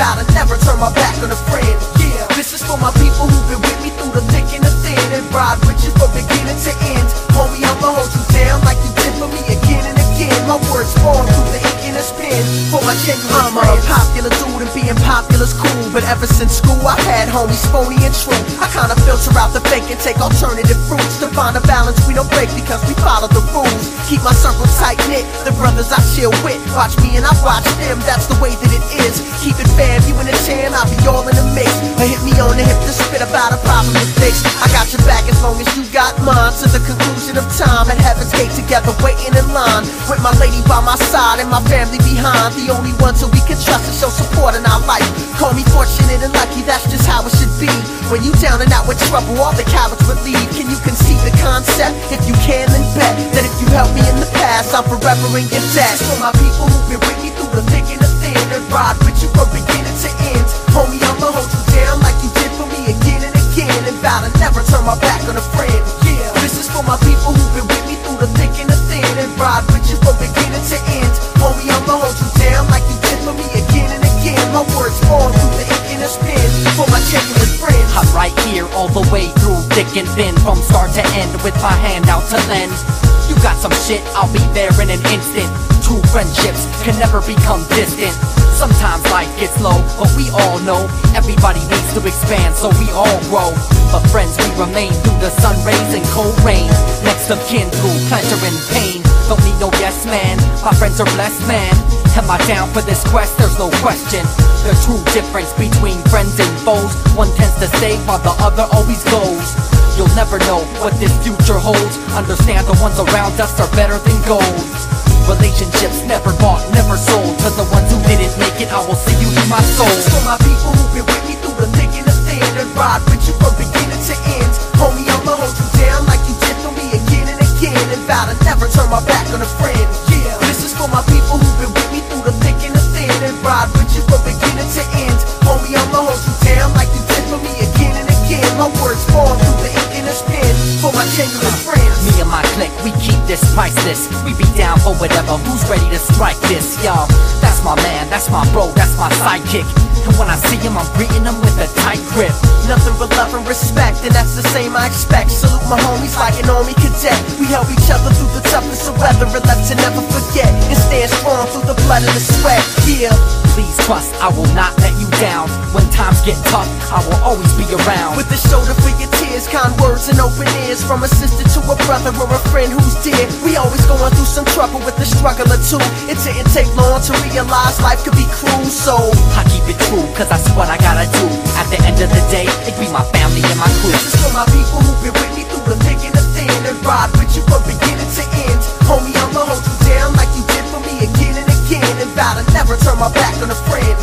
about and never turn my back on a friend. Yeah, this is for my people who've been with me through the thick and the thin, and ride with you from beginning to end. Homie, I'ma hold you down like you did for me again and again. My words fall through the ink and the pen for my genuine friends. I'm a popular dude and being popular's cool, but ever since school I've had homies phony and true. I kinda filter out the fake and take alternative routes to find a balance we don't break because we follow the rules. Keep my circle tight-knit, the brothers I chill with watch me and I watch them, that's the way that it is. Keep it fam, you in the jam, I'll be all in the mix. Hit me on the hip to spit about a problem with fix. I got your back as long as you got mine, to the conclusion of time and heaven's gate together waiting in line, with my lady by my side and my family behind. The only ones who we can trust and show support in our life. Call me fortunate and lucky, that's just how it should be. When you down and out with trouble, all the cowards would leave. Can you conceive the concept? If you can, then bet that if you help me in the past, I'm forever in your debt. For my people who've been with me through the thick and the thin, and ride with you from beginning to end. Homie, I'ma hold you down like you did for me again and again, and vow to never turn my back on a friend. Yeah, this is for my people who've been with me through the thick and the thin, and ride with you from beginning to end. Homie, I'ma hold you down like you did for me again and again. My words fall through the ink and the pen for my genuine friends. I'm right here all the way through thick and thin, from start to end, with my hand out to lend. You got some shit, I'll be there in an instant. True friendships can never become distant. Sometimes life gets low, but we all know everybody needs to expand, so we all grow. But friends, we remain through the sun rays and cold rain. Next of kin through pleasure and pain. Don't need no yes man, my friends are blessed man. Am I down for this quest? There's no question. The true difference between friends and foes, one tends to stay while the other always goes. You'll never know what this future holds. Understand the ones around us are better than gold. Relationships never bought, never sold. To the ones who didn't make it, I will see you in my soul. For my people who've been with me through the thick and the thin, and ride with you from beginning to end. Homie, I'ma hold you down like you did for me again and again, and vow to never turn my back on a friend. Yeah, this is for my people who've been with me through the thick and the thin, and ride with you from beginning to end. Homie, I'ma hold you down like you did for me again and again. My words fall through the ink and this pen for my genuine friends. Me and my clique, we keep this priceless. We be down for whatever, who's ready to strike this? Y'all, that's my man, that's my bro, that's my sidekick. And when I see him, I'm greeting him with a tight grip. Nothing but love and respect, and that's the same I expect. Salute my homies like an army cadet. We help each other through the toughest of weather, and left to never forget, and stand strong through the blood and the sweat. Yeah, please trust, I will not let you down. When times get tough, I will always be around. With a shoulder for your tears, kind words and open ears, from a sister to a brother or a friend who's dear. We always going through some trouble with a struggle or two. It didn't take long to realize life could be cruel, so I keep it true, cause that's what I gotta do. At the end of the day, it be my family and my crew. This is for my people who've been with me through the thick and the thin, and ride with you from beginning to end. Homie, I'ma hold you down like you did for me again and again, and vow to never turn my back on a friend.